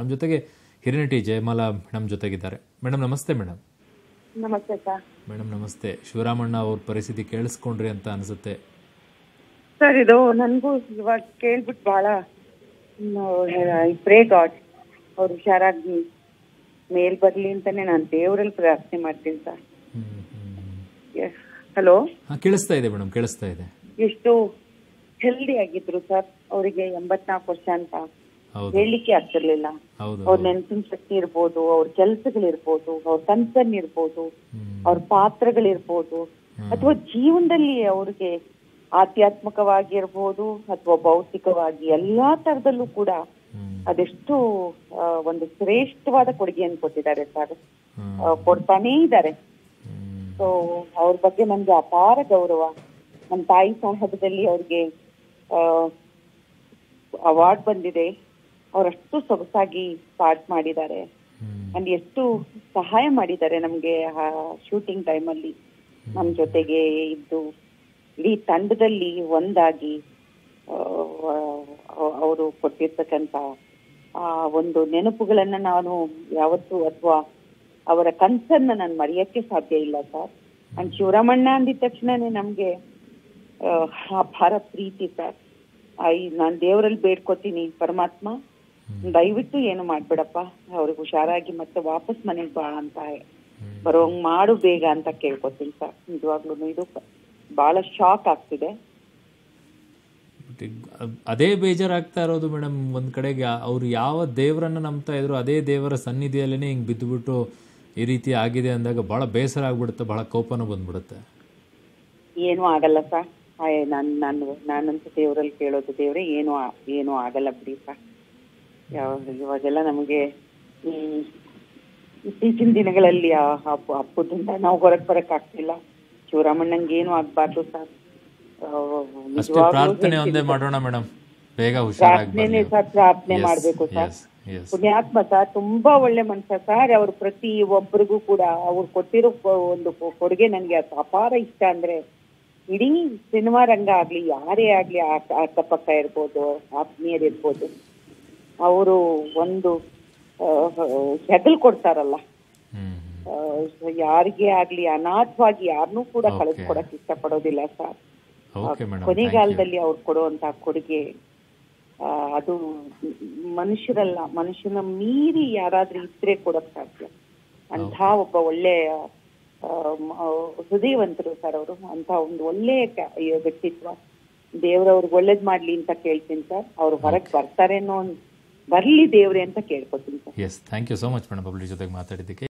नम जो हिरिनटी जयमाला मैडम जो मैडम नमस्ते मैडम नमस्ते सर मैडम नमस्ते शिवरामण्ण और परिस्थिति केळिस्कोंड्रे ಅಂತ ಅನಿಸುತ್ತೆ ಸರ್ ಇದು ನನಗೂ ಇವಾಗ ಕೇಳ್ಬಿಟ್ಟು ಬಹಳ ಐ ಪ್ರೇ ಗಾಡ್ ಅವರು ಹುಷಾರಾಗಿ ಮೇಲ್ ಬರಲಿ ಅಂತಾನೆ ನಾನು ದೇವರಲ್ಲಿ ಪ್ರಾರ್ಥನೆ ಮಾಡ್ತೀನಿ ಸರ್ ಹಲೋ ಹಾ ಕೇಳಿಸ್ತಾ ಇದೆ ಮೇಡಂ ಕೇಳಿಸ್ತಾ ಇದೆ ಎಷ್ಟು ಹೆಲ್ದಿ ಆಗಿದ್ರು ಸರ್ ಅವರಿಗೆ 84 ವರ್ಷ ಅಂತ ಹೇಳಿಕೆ ಆಗ್ತಿರಲಿಲ್ಲ ಅವ್ರ ನೆನಪಿನ ಶಕ್ತಿ ಇರ್ಬೋದು ಅವ್ರ ಕೆಲಸಗಳಿರ್ಬೋದು ಅವ್ರ ಕನ್ಸರ್ನಿರ್ಬೋದು ಅವ್ರ ಪಾತ್ರಗಳಿರ್ಬೋದು ಅಥವಾ ಜೀವನದಲ್ಲಿ ಅವ್ರಿಗೆ ಆಧ್ಯಾತ್ಮಿಕವಾಗಿರ್ಬೋದು ಅಥವಾ ಭೌತಿಕವಾಗಿ ಎಲ್ಲಾ ತರದಲ್ಲೂ ಕೂಡ ಅದೆಷ್ಟು ಒಂದು ಶ್ರೇಷ್ಠವಾದ ಕೊಡುಗೆಯನ್ನು ಕೊಟ್ಟಿದ್ದಾರೆ ಸರ್ ಕೊಡ್ತಾನೇ ಇದ್ದಾರೆ ಸೊ ಅವ್ರ ಬಗ್ಗೆ ನಮ್ಗೆ ಅಪಾರ ಗೌರವ ನಮ್ಮ ತಾಯಿ ಸಾಹೇಬದಲ್ಲಿ ಅವ್ರಿಗೆ ಅವಾರ್ಡ್ ಬಂದಿದೆ ಅವರಷ್ಟು ಸೊಗಸಾಗಿ ಪಾರ್ಟ್ ಮಾಡಿದ್ದಾರೆ ಅಂಡ್ ಎಷ್ಟು ಸಹಾಯ ಮಾಡಿದ್ದಾರೆ ನಮಗೆ ಶೂಟಿಂಗ್ ಟೈಮ್ ಅಲ್ಲಿ ನಮ್ಮ ಜೊತೆಗೆ ಇದ್ದು ಇಡೀ ತಂಡದಲ್ಲಿ ಒಂದಾಗಿ ಅವರು ಕೊಟ್ಟಿರ್ತಕ್ಕಂತ ಒಂದು ನೆನಪುಗಳನ್ನ ನಾನು ಯಾವತ್ತೂ ಅಥವಾ ಅವರ ಕನ್ಸರ್ನ ನಾನು ಮರೆಯೋಕ್ಕೆ ಸಾಧ್ಯ ಇಲ್ಲ ಸರ್ ಅಂಡ್ ಶಿವರಾಮಣ್ಣ ಅಂದಿದ ತಕ್ಷಣನೇ ನಮಗೆ ಅಪಾರ ಪ್ರೀತಿ ಸರ್ ನಾನು ದೇವರಲ್ಲಿ ಬೇಡ್ಕೊತೀನಿ ಪರಮಾತ್ಮ ದಯವಿಟ್ಟು ಏನು ಮಾಡ್ಬೇಡಪ್ಪ ಅವ್ರಿಗೆ ಹುಷಾರಾಗಿ ಮತ್ತೆ ವಾಪಸ್ ಮನೆಗೆ ಬಾ ಅಂತ ಬರೋಂಗ್ ಮಾಡು ಬೇಗ ಅಂತ ಕೇಳ್ಕೊತೀನಿ ಸರ್ ನಿಜವಾಗ್ಲೂ ಇದು ಬಹಳ ಶಾಕ್ ಆಗ್ತಿದೆ ಅದೇ ಬೇಜಾರಾಗ್ತಾ ಇರೋದು ಮೇಡಮ್ ಒಂದ್ ಕಡೆಗೆ ಅವ್ರು ಯಾವ ದೇವರನ್ನ ನಂಬ್ತಾ ಇದ್ರು ಅದೇ ದೇವರ ಸನ್ನಿಧಿಯಲ್ಲೇನೆ ಹಿಂಗ್ ಬಿದ್ದುಬಿಟ್ಟು ಈ ರೀತಿ ಆಗಿದೆ ಅಂದಾಗ ಬಹಳ ಬೇಸರ ಆಗ್ಬಿಡುತ್ತೆ ಬಹಳ ಕೋಪನೂ ಬಂದ್ಬಿಡುತ್ತೆ ಏನೂ ಆಗಲ್ಲ ಸರ್ ನಾನಂತೂ ದೇವರಲ್ಲಿ ಕೇಳೋದು ದೇವ್ರೆ ಏನೂ ಆಗಲ್ಲ ಬಿಡಿ ಸರ್ ಇವಾಗೆಲ್ಲ ನಮಗೆ ಇತ್ತೀಚಿನ ದಿನಗಳಲ್ಲಿ ಅಪ್ಪದಿಂದ ನಾವು ಹೊರಗೆ ಬರಕ್ ಆಗ್ತಿಲ್ಲ ಶಿವರಾಮಣ್ಣಂಗೆ ಏನು ಆಗ್ಬಾರ್ದು ಸರ್ ಪ್ರಾರ್ಥನೆ ಸರ್ ಪ್ರಾರ್ಥನೆ ಮಾಡ್ಬೇಕು ಸರ್ ಪುಣ್ಯಾತ್ಮ ಸರ್ ತುಂಬಾ ಒಳ್ಳೆ ಮನುಷ್ಯ ಸರ್ ಅವ್ರ ಪ್ರತಿ ಒಬ್ಬರಿಗೂ ಕೂಡ ಅವ್ರು ಕೊಟ್ಟಿರೋ ಒಂದು ಕೊಡುಗೆ ನನ್ಗೆ ಅಪಾರ ಇಷ್ಟ ಅಂದ್ರೆ ಇಡೀ ಸಿನಿಮಾ ರಂಗ ಆಗ್ಲಿ ಯಾರೇ ಆಗ್ಲಿ ಅಕ್ಕಪಕ್ಕ ಇರ್ಬೋದು ಆತ್ಮೀಯರಿರ್ಬೋದು ಅವರು ಒಂದು ಹೆಗಲ್ ಕೊಡ್ತಾರಲ್ಲ ಯಾರಿಗೆ ಆಗ್ಲಿ ಅನಾಥವಾಗಿ ಯಾರನ್ನೂ ಕೂಡ ಕಳಿಸ್ಕೊಡಕ್ ಇಷ್ಟಪಡೋದಿಲ್ಲ ಸರ್ ಕೊನೆಗಾಲದಲ್ಲಿ ಅವ್ರು ಕೊಡುವಂತ ಕೊಡುಗೆ ಅದು ಮನುಷ್ಯರಲ್ಲ ಮನುಷ್ಯನ ಮೀರಿ ಯಾರಾದ್ರೂ ಇದ್ರೆ ಕೊಡಕ್ ಸಾಧ್ಯ ಅಂತ ಒಬ್ಬ ಒಳ್ಳೆ ಹೃದಯವಂತರು ಸರ್ ಅವರು ಅಂತ ಒಂದು ಒಳ್ಳೆ ವ್ಯಕ್ತಿತ್ವ ದೇವ್ರವ್ರಿಗೆ ಒಳ್ಳೇದ್ ಮಾಡ್ಲಿ ಅಂತ ಕೇಳ್ತೀನಿ ಸರ್ ಅವ್ರು ಹೊರಗೆ ಬರ್ತಾರೇನೋ ಬರ್ಲಿ ದೇವ್ರೆ ಅಂತ ಕೇಳ್ಕೊತೀನಿ sir. Thank you so much madam public ಜೊತೆಗೆ ಮಾತಾಡಿದ್ದಕ್ಕೆ.